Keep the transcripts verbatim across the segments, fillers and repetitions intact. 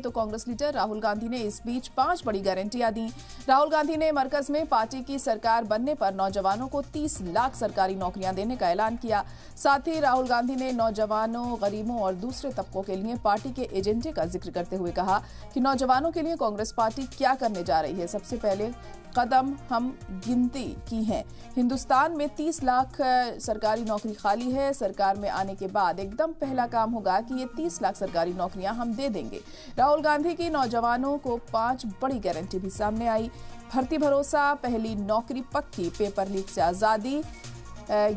के तो कांग्रेस लीडर राहुल गांधी ने इस बीच पांच बड़ी गारंटियां दी। राहुल गांधी ने मरकज में पार्टी की सरकार बनने पर नौजवानों को तीस लाख सरकारी नौकरियां देने का ऐलान किया। साथ ही राहुल गांधी ने नौजवानों, गरीबों और दूसरे तबकों के लिए पार्टी के एजेंडे का जिक्र करते हुए कहा कि नौजवानों के लिए कांग्रेस पार्टी क्या करने जा रही है। सबसे पहले कदम हम गिनती की है। हिंदुस्तान में तीस लाख सरकारी नौकरी खाली है। सरकार में आने के बाद एकदम पहला काम होगा कि ये तीस लाख सरकारी नौकरियां हम दे देंगे। राहुल गांधी की नौजवानों को पांच बड़ी गारंटी भी सामने आई। भर्ती भरोसा, पहली नौकरी पक्की, पेपर लीक से आजादी,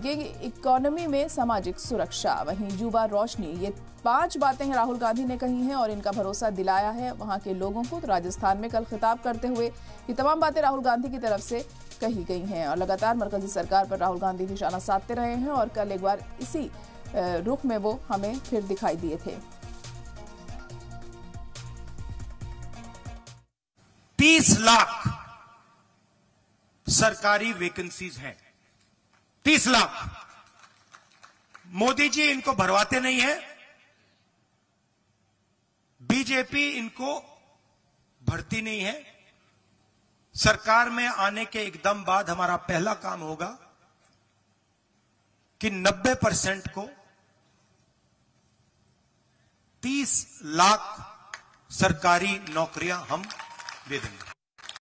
ये इकोनॉमी में सामाजिक सुरक्षा, वहीं युवा रोशनी। ये पांच बातें राहुल गांधी ने कही हैं और इनका भरोसा दिलाया है वहां के लोगों को। तो राजस्थान में कल खिताब करते हुए ये तमाम बातें राहुल गांधी की तरफ से कही गई हैं और लगातार मरकजी सरकार पर राहुल गांधी निशाना साधते रहे हैं और कल एक बार इसी रुख में वो हमें फिर दिखाई दिए थे। तीस लाख सरकारी वैकेंसीज हैं, तीस लाख। मोदी जी इनको भरवाते नहीं है, बीजेपी इनको भरती नहीं है। सरकार में आने के एकदम बाद हमारा पहला काम होगा कि नब्बे परसेंट को तीस लाख सरकारी नौकरियां हम दे देंगे।